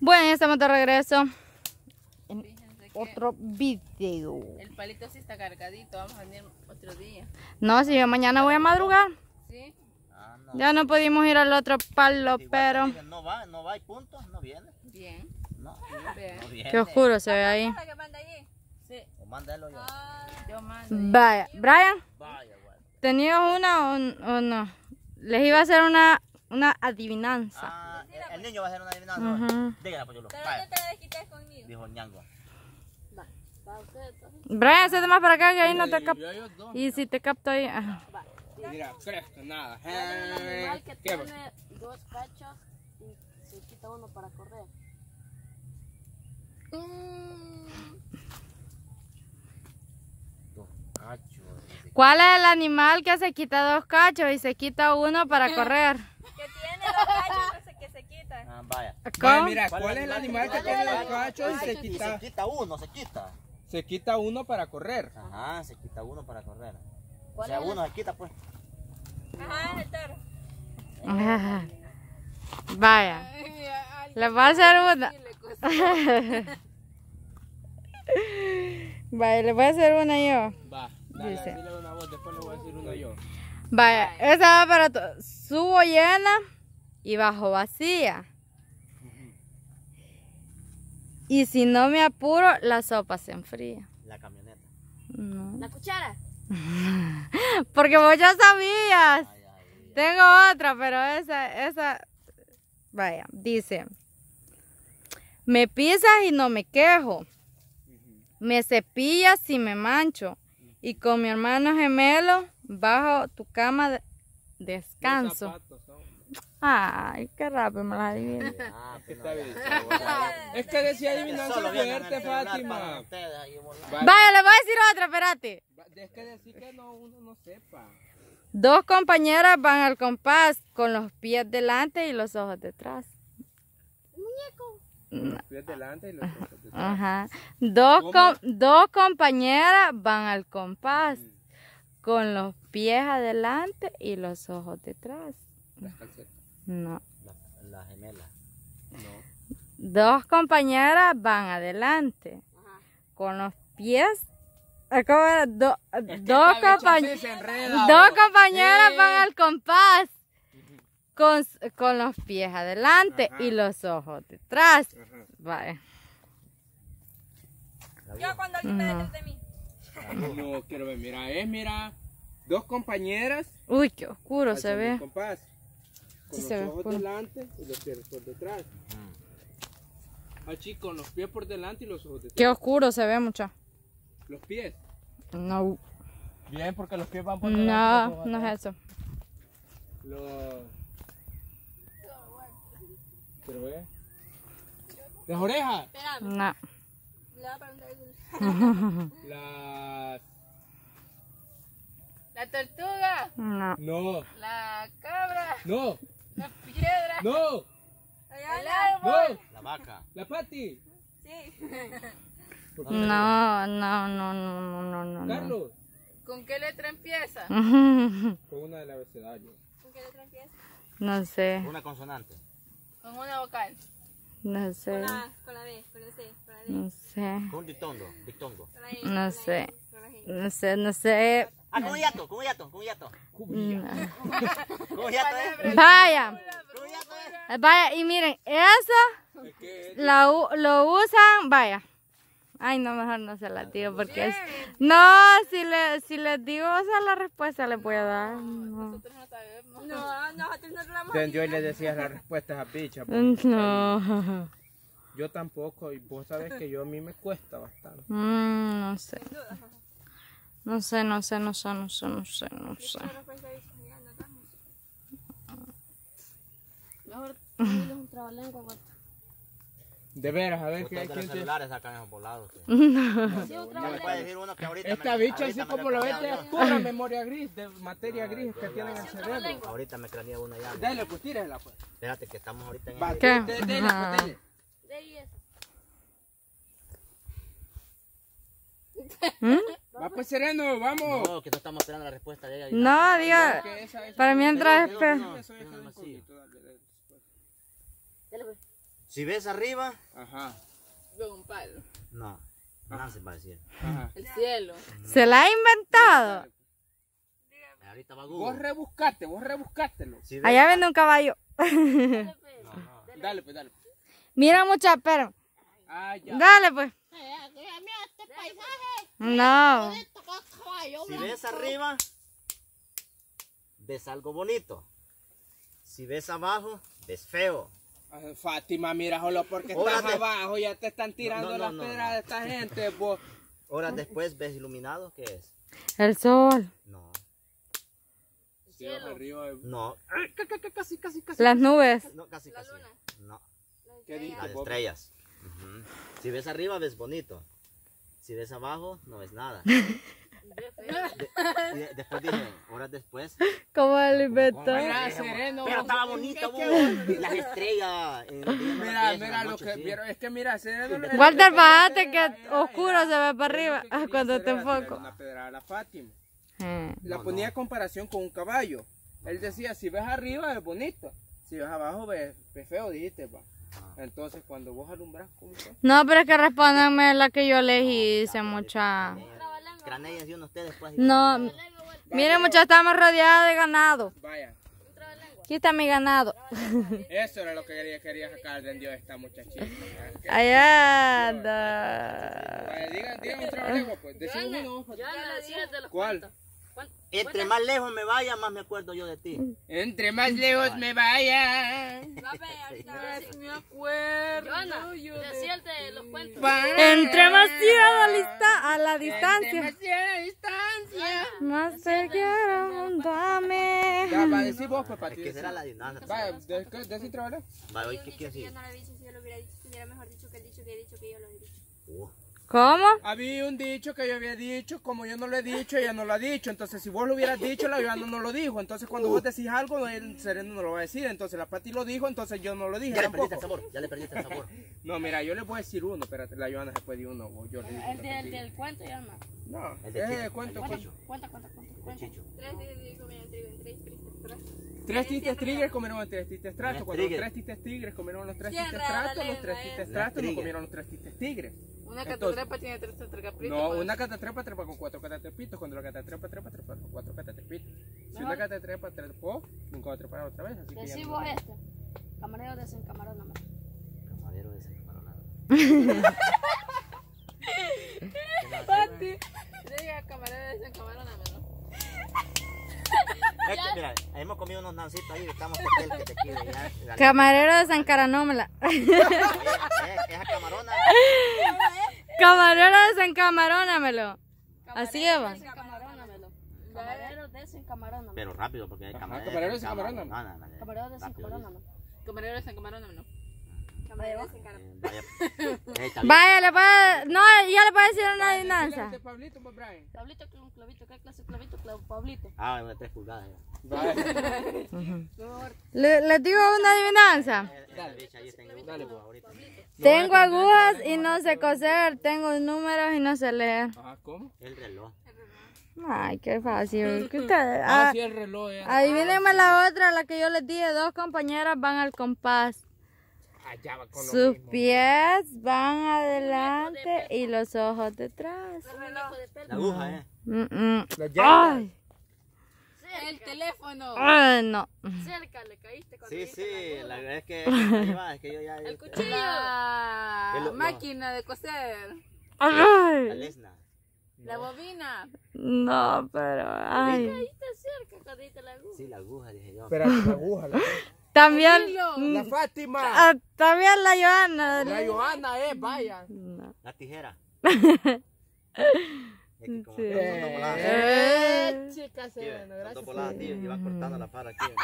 Bueno, ya estamos de regreso en otro video. El palito sí está cargadito, vamos a venir otro día. No, si yo mañana voy a madrugar. ¿Sí? Ah, no. Ya no pudimos ir al otro palo, pero... No va, y punto, no viene. Bien. No viene. Qué oscuro se ve ahí. Sí. O mándalo yo. Yo mando. Vaya, Brian. Vaya, Walter. ¿Tenías una o no? Les iba a hacer una adivinanza. Ah. El niño va a hacer una adivinanza. Dígala, pues yo lo hago. ¿Pero no te la desquites conmigo? Dijo Ñango. Va, va usted entonces. Brian, hazte más para acá que ahí no te capto. Y si te capto ahí. Va. Mira, fresco, nada. Animal que tiene dos cachos y se quita uno para correr. Dos cachos. ¿Cuál es el animal que se quita dos cachos y se quita uno para correr? Que tiene dos cachos. Ah, vaya. Vaya, mira, ¿cuál es el animal que tiene los cachos y se quita? Y se quita uno, Se quita uno para correr. Ajá, se quita uno para correr. O sea, uno se quita, pues. Ajá, el toro. Ajá. Vaya. Le va a hacer una. Vaya, le voy a hacer una yo. Va, dile una voz, después le voy a decir una yo. Vaya, esa va para todo. Subo llena y bajo vacía. Y si no me apuro, la sopa se enfría. La camioneta. No. La cuchara. Porque vos ya sabías. Ay, ay, ay. Tengo otra, pero esa. Vaya, dice. Me pisas y no me quejo. Me cepillas y me mancho. Y con mi hermano gemelo, bajo tu cama descanso. Ay, qué rápido me la adiviné. Es que decía adivinanza fuerte, Fátima. Vaya, le voy a decir otra, espérate. Es que decir que no, uno no sepa. Dos compañeras van al compás con los pies delante y los ojos detrás. Muñeco. Los pies delante y los ojos detrás. Ajá. Dos compañeras van al compás con los pies adelante y los ojos detrás. Las calcetas. No. La gemela. No. Dos compañeras van adelante. Ajá. Con los pies. ¿Cómo era? Dos compañeras van al compás. Con los pies adelante. Ajá. Y los ojos detrás. Ajá. Vale. Yo cuando alguien me detrás de mí. No quiero ver. Mira, mira. Dos compañeras. Uy, qué oscuro se ve. Compás. Con sí, los ojos delante y los pies por detrás. Así, con los pies por delante y los ojos detrás. Qué oscuro se ve, mucha. ¿Los pies? No. Bien, porque los pies van por delante. No, no es eso. ¿Pero ve? ¿Las orejas? No. La tortuga. No. No. La cabra. No. La piedra. No. El árbol. No. La vaca. La Paty. Sí. No. Carlos. ¿Con qué letra empieza? Con una del abecedario. ¿Con qué letra empieza? No sé. ¿Con una consonante? ¿Con una vocal? No sé. Con la B, con la C, con la D. No sé. ¿Con un dictongo? No sé. No sé. Ah, con un hiato. Vaya, y miren, eso lo usan, vaya. Ay, no, mejor no se la digo porque es... No, si les digo esa la respuesta les voy a dar. No. Nosotros no sabemos. Nosotros no hablamos. Yo le decía la respuesta a Picha. No. Yo tampoco, y vos sabes que a mí me cuesta bastante. No sé. No sé. Mejor un trabalengua, Walter. De veras, a ver qué hay. Los celulares sacan esos volados. Esta bicha así como lo ves, es pura memoria gris, de materia gris que tienen en el cerebro. Ahorita me cranea una ya. Dale, pues tírala, pues. Espérate que estamos ahorita en el... ¿Qué? Dale. Va pues, sereno, vamos. No, que no estamos esperando la respuesta de ella. No, diga. Para mientras espero. Si ves arriba, ajá, veo un palo. No, nada se parecía. El cielo. Se la ha inventado. Ahorita va Google. Vos rebuscátelo. Si allá ven un caballo. Dale pues, dale. Mira mucha perra. Ah, ya. Dale pues. Mira este paisaje. No. Si ves arriba, ves algo bonito. Si ves abajo, ves feo. Ay, Fátima, mira, solo porque estás abajo ya te están tirando las piedras de esta gente. Pues. Horas después ves iluminado, ¿qué es? El sol. No. Si ves arriba, no. Casi. Las nubes. No, casi. La luna. No. Las estrellas. Si ves arriba, ves bonito. Si ves abajo, no ves nada. Después dije, horas después. ¿Cómo el inventó? Mira, sereno. Pero estaba bonito, las estrellas. Mira lo que vieron. Es que mira, sereno. Walter, bájate que oscuro se ve para arriba cuando te enfoco. Una pedrada a la Fátima. La ponía en comparación con un caballo. Él decía, si ves arriba es bonito. Si ves abajo ves feo, dijiste, pa. Entonces, cuando vos alumbras, ¿cómo fue? No, pero es que respóndame la que yo elegí, dice mucha. No, miren muchachos, estamos rodeados de ganado. Vaya. Aquí está mi ganado. Eso era lo que quería sacar de Dios esta muchachita. Allá anda. Díganme un trabalenguas, pues. Decid uno. ¿Cuál? Entre más lejos me vaya, más me acuerdo yo de ti. Entre más lejos me vaya, más me acuerdo yo de los cuentos. Entre más a la distancia, más te quiero junto a mí. Ya, va a decir vos, papá. ¿Qué será la dinámica? Vaya, decir trabajar. Vaya, hoy, ¿qué quieres decir? Yo no lo he dicho, si yo lo hubiera dicho, hubiera mejor dicho que he dicho, que yo lo he dicho. ¿Cómo? Había un dicho que yo había dicho, como yo no lo he dicho, ella no lo ha dicho. Entonces, si vos lo hubieras dicho, la Johana no lo dijo. Entonces, cuando vos decís algo, el sereno no lo va a decir. Entonces, la Paty lo dijo, entonces yo no lo dije. Ya le perdiste el sabor. No, mira, yo le puedo decir uno, pero la Johana se puede uno. Yo le digo el del cuento, ya no. No, el del cuento. Cuenta. Tres tites tigres comieron tres tites trastos. Cuando los tres tites tigres comieron los tres tites trastos, los tres tites trastos no comieron los tres tites tigres. Una catatrepa tiene tres capritos. No, una catatrepa trepa con cuatro catatepitos. Cuando la catatrepa trepa con cuatro catatepitos. Si una catatrepa trepó, nunca va a trepar otra vez. Decimos esta. Camarero desencamarona. Camarero desencamarona. Pati. Diga camarero desencamarona, ¿no? Es que, mira, hemos comido unos nancitos ahí, estamos con el que te quiere. Ya, camarero de San Caranómela. Esa camarona. Camarero de San Camarónamelo. Así es, va. Camarero de San Camarónamelo. Pero rápido, porque hay camarero. Camarero de San Camarónamelo. Camarero de San Camarónamelo. Camarero de San Camarónamelo. Vaya, le puede, no, ya le puedo decir una adivinanza. Pablito, con clavito, ¿qué clase de clavito? Pablito. Ah, una 3 pulgadas. Les digo una adivinanza. Tengo agujas y no sé coser, tengo números y no sé leer. ¿Cómo? El reloj. Ay, qué fácil. Sí, el reloj. Adivínenme la otra, la que yo les dije, 2 compañeras van al compás. Sus pies van adelante y los ojos detrás. La aguja, ¿eh? ¡Ay! El teléfono. ¡Ay, no! Cerca, le caíste con el teléfono. Sí, la verdad es que yo ya. El cuchillo. La máquina de coser. La lesna. La bobina. No, pero. Ay. Caíste cerca cuando diste la aguja. Sí, la aguja, dije yo. Pero la aguja, la aguja. También la Fátima. También la Johana. La Johana, vaya. No. La tijera. Chica, se ve. Gracias. Voladas, tío, y va cortando la para aquí.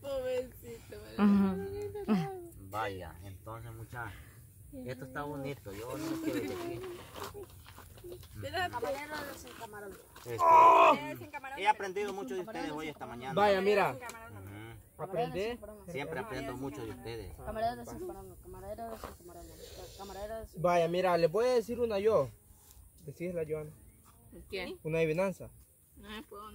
Pobrecito. Vaya, entonces, muchachos. Esto está bonito. Yo no quiero decir. Caballero de los encamarones. He aprendido mucho de ustedes hoy esta mañana. Vaya, mira. Aprendí. Siempre aprendo mucho de ustedes. Camarero de los encamarones. Vaya, mira, les voy a decir una yo. Decídela, Johana. ¿Quién? Una adivinanza. No me puedo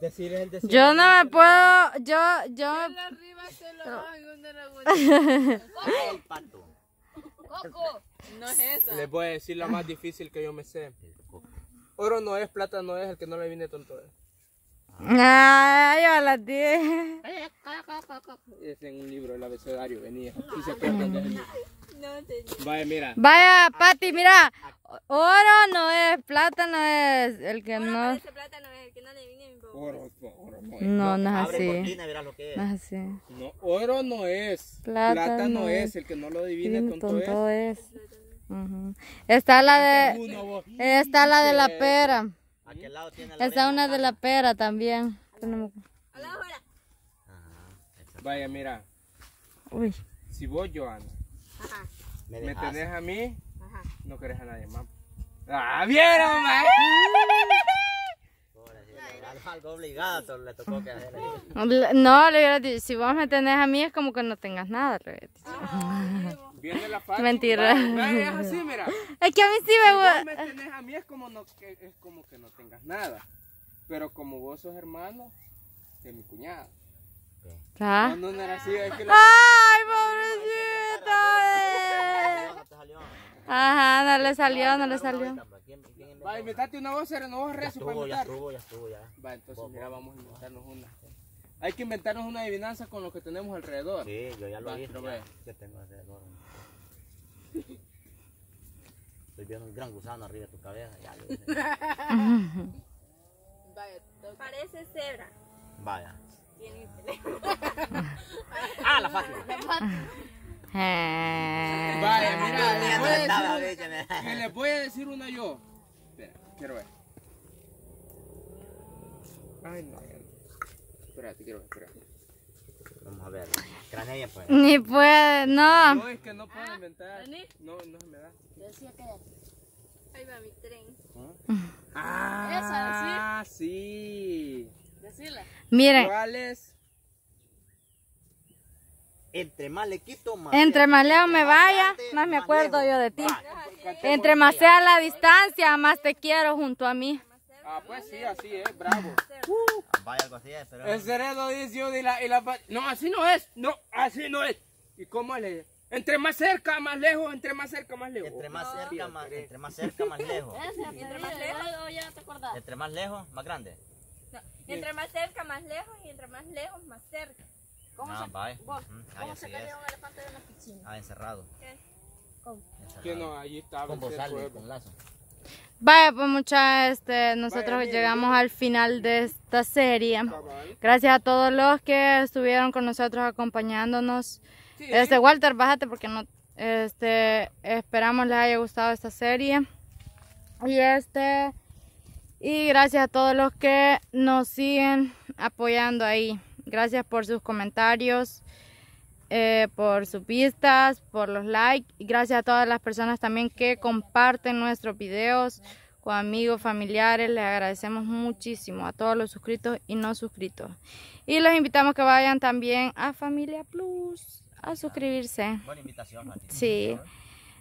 decir. Yo no me puedo. Yo. Arriba se lo hago. Coco. No es esa. Les voy a decir la más difícil que yo me sé. Oro no es, plata no es, el que no le viene tonto es. Ay, yo a las 10. Es en un libro, el abecedario, venía. Y se pierden desde el libro. Vaya, mira. Vaya, Paty, mira. Oro no es, plata no es, el que oro no. Plata no es, el que no le viene oro no es. No, no es así. Abre cortina, verás lo que es. No es así. No, oro no es, plata no es, el que no lo adivine tonto es. Está la de la pera. ¿A qué lado tiene la Está una de la pera también. A la hora. Vaya, mira. Uy. Si vos, Johana, me tenés a mí, no querés a nadie más. ¡Ah, vieron, mae! Algo obligado le tocó que hacer. No, le hubiera dicho, si vos me tenés a mí es como que no tengas nada, le hubiera dicho. Viene la Paty. Mentira. Es así, mira. Es que a mí sí me gusta. Si vos me tenés a mí es como que no tengas nada. Pero como vos sos hermano de mi cuñada. ¿Ah? No, no era así. Es que la ¡ay, pobrecito! Ajá, no le salió, no le salió. Va, inventate una voz, no vos rezo para inventar. Ya estuvo. Va, entonces mira, vamos a inventarnos una. Hay que inventarnos una adivinanza con lo que tenemos alrededor. Sí, yo ya lo he visto. ¿Qué tengo alrededor? Estoy viendo un gran gusano arriba de tu cabeza. Ya, yo sé. Parece cebra. Vaya. Tiene teléfono. Ah, la Fatima. Vaya, mira, les voy a decir una yo. Espera, quiero ver. Ay, no. Espérate, quiero ver, Vamos a ver. Cranella pues. Ni puede, no. No, es que no puedo inventar. No, no se me da. Yo decía que ahí va mi tren. Ah, sí. Decirla. Miren. ¿Cuáles? Entre más le quito, más. Entre más lejos me vaya, más me acuerdo yo de ti. Entre más sea la distancia, más te quiero junto a mí. Ah, pues sí, así es, bravo. Vaya, algo así es, pero. El cerebro dice yo y la. No, así no es. No, así no es. ¿Y cómo le? Entre más cerca, más lejos, entre más cerca, más lejos. Entre más cerca, más. Entre más cerca, más lejos. Entre más lejos, ya te acordás. Entre más lejos, más grande. Entre más cerca, más lejos, y entre más lejos, más cerca. ¿Cómo se cayó un elefante de la piscina? Ah, encerrado. ¿Qué? ¿Cómo? Encerrado. Que no, allí estaba con bozales, con lazo. Vaya, pues muchachos, nosotros llegamos al final de esta serie. Gracias a todos los que estuvieron con nosotros acompañándonos. Sí. Walter, bájate porque no. Esperamos les haya gustado esta serie. Y y gracias a todos los que nos siguen apoyando ahí. Gracias por sus comentarios, por sus vistas, por los likes. Y gracias a todas las personas también que comparten nuestros videos con amigos, familiares. Les agradecemos muchísimo a todos los suscritos y no suscritos. Y los invitamos que vayan también a Familia Plus a suscribirse. Buena invitación, Martín. Sí.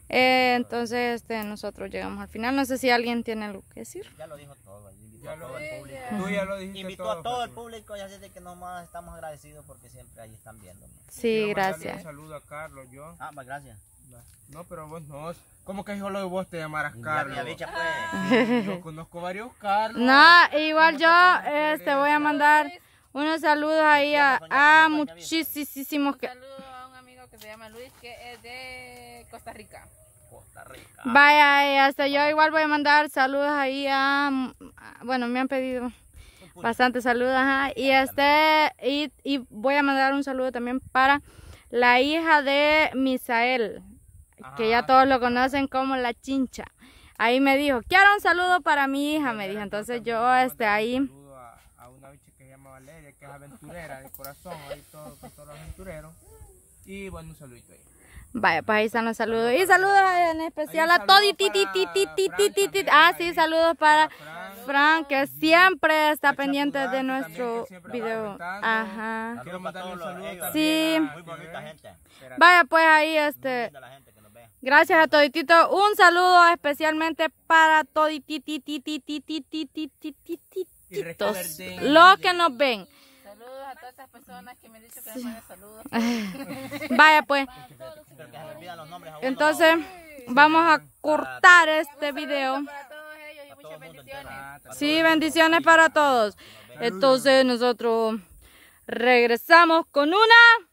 Entonces nosotros llegamos al final. No sé si alguien tiene algo que decir. Ya lo dijo todo, invitó a todo el público. Tú ya lo dijiste. Invitó a todo el público, ya sé que nomás estamos agradecidos porque siempre ahí están viendo. Sí, gracias. Un saludo a Carlos, yo. Ah, pues gracias. No, pero vos no. ¿Cómo que dijo lo de vos te llamarás Carlos? Yo conozco varios Carlos. No, igual yo te voy a mandar unos saludos ahí a muchísimos que. Que se llama Luis, que es de Costa Rica. Vaya, hasta yo igual voy a mandar saludos ahí a... Bueno, me han pedido bastantes saludos. Ajá. Y y voy a mandar un saludo también para la hija de Misael, que ya todos lo conocen como la Chincha. Ahí me dijo, quiero un saludo para mi hija, me dijo. Entonces yo ahí... A una bicha que se llama Valeria, que es aventurera de corazón, ahí todos los aventureros. Y bueno, un saludito ahí. Vaya, pues ahí están los saludos. Y saludos en especial a Todi. Ah, sí, saludos para Frank, que siempre está pendiente de nuestro video. Ajá. Quiero mandarle un saludo. Sí. Vaya, pues ahí Gracias a toditito. Un saludo especialmente para toditititititititititos, los que nos ven. Saludos a todas estas personas que me han dicho que les manden saludos. Vaya pues. Entonces vamos a cortar este video. Sí, bendiciones para todos. Entonces nosotros regresamos con una...